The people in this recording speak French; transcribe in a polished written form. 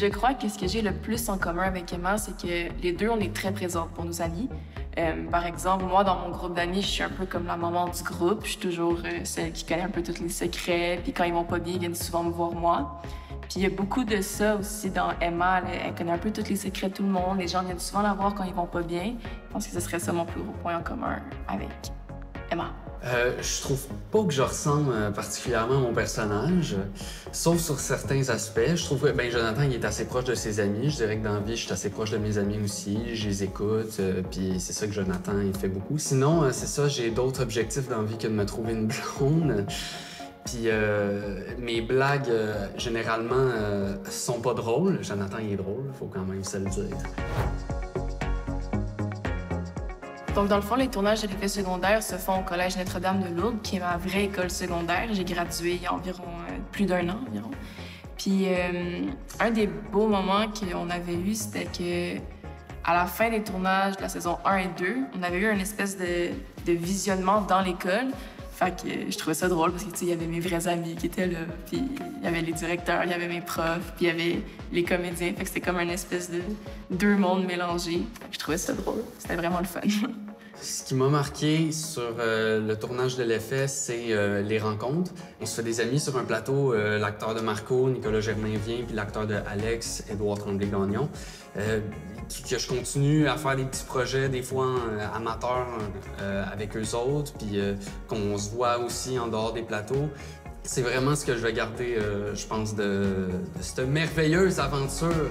Je crois que ce que j'ai le plus en commun avec Emma, c'est que les deux, on est très présentes pour nos amis. Par exemple, moi, dans mon groupe d'amis, je suis un peu comme la maman du groupe. Je suis toujours celle qui connaît un peu tous les secrets. Puis quand ils vont pas bien, ils viennent souvent me voir moi. Puis il y a beaucoup de ça aussi dans Emma. Elle connaît un peu tous les secrets de tout le monde. Les gens viennent souvent la voir quand ils vont pas bien. Je pense que ce serait ça mon plus gros point en commun avec Emma. Je trouve pas que je ressemble particulièrement à mon personnage, sauf sur certains aspects. Je trouve que Jonathan, il est assez proche de ses amis. Je dirais que dans la vie, je suis assez proche de mes amis aussi. Je les écoute, puis c'est ça que Jonathan, il fait beaucoup. Sinon, c'est ça, j'ai d'autres objectifs dans la vie que de me trouver une blonde. Puis mes blagues, généralement, sont pas drôles. Jonathan, il est drôle, faut quand même se le dire. Donc, dans le fond, les tournages de l'effet secondaire se font au Collège Notre-Dame-de-Lourdes, qui est ma vraie école secondaire. J'ai gradué il y a plus d'un an environ. Puis, un des beaux moments qu'on avait eu, c'était que à la fin des tournages de la saison 1 et 2, on avait eu une espèce de visionnement dans l'école. Fait que je trouvais ça drôle parce que, tu sais, il y avait mes vrais amis qui étaient là, puis il y avait les directeurs, il y avait mes profs, puis il y avait les comédiens. Fait que c'était comme une espèce de deux mondes mélangés. Fait que je trouvais ça drôle. C'était vraiment le fun. Ce qui m'a marqué sur le tournage de l'effet, c'est les rencontres. On se fait des amis sur un plateau, l'acteur de Marco, Nicolas Germain-Vien, puis l'acteur de Alex, Edouard Tremblay-Gagnon, que je continue à faire des petits projets, des fois amateurs, avec eux autres, puis qu'on se voit aussi en dehors des plateaux. C'est vraiment ce que je vais garder, je pense, de cette merveilleuse aventure.